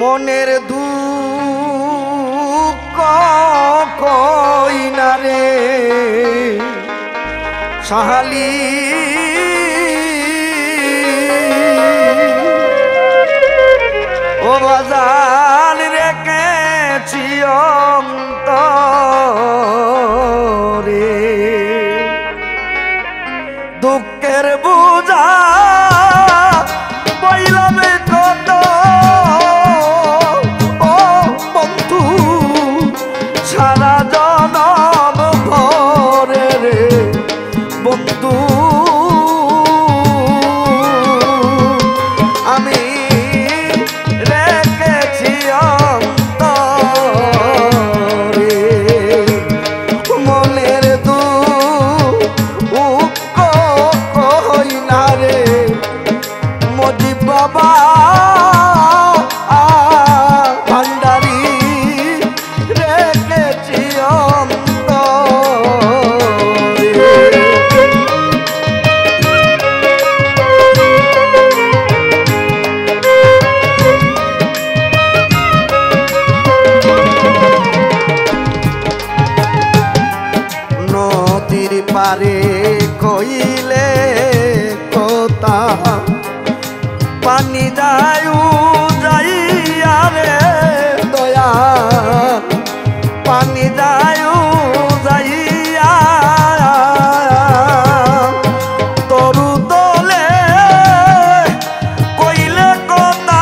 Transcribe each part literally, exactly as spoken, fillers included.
মনের দুঃখ কই না রে সাহালি ও বাজাল রেখেছি অন্তরে দুঃখের বোঝা পারে কইলে কথা পানি যায় যাইয়া রে দয়া পানি যায় যাইয়া তরু দলে কইলে কথা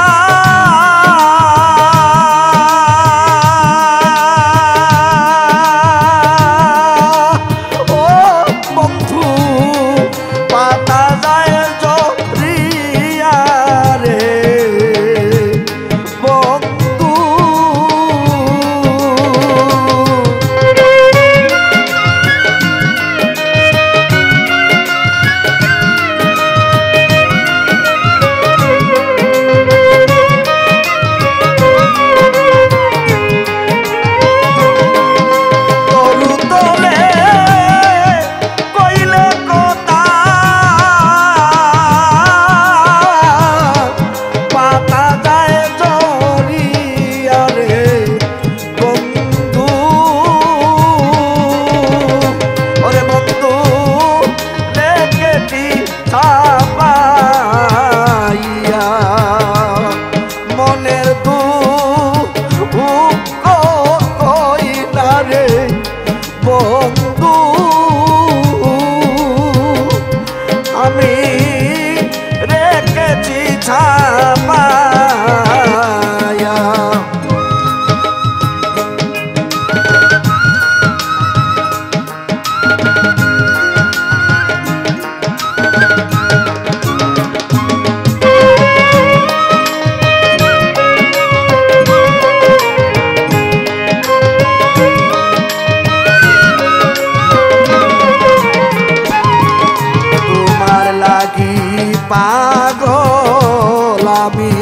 পাগল আমি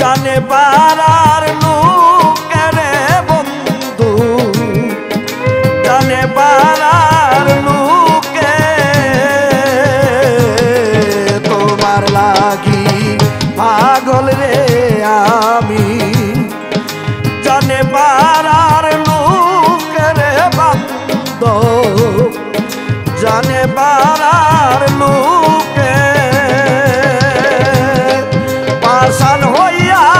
কানে পাড়ার লোকের বন্ধু কানে পাড়ার লোকে তোমার লাগি পাগল রে আমি কানে পাড়ার লোকের বন্ধু জানে পাড়ার লোক San Hoya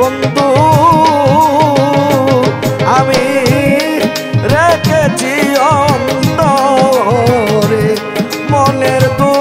বন্ধু ওরে বন্ধু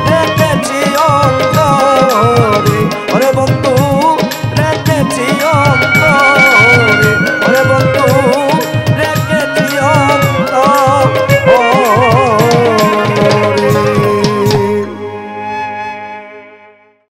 রেখেছি অন্তরে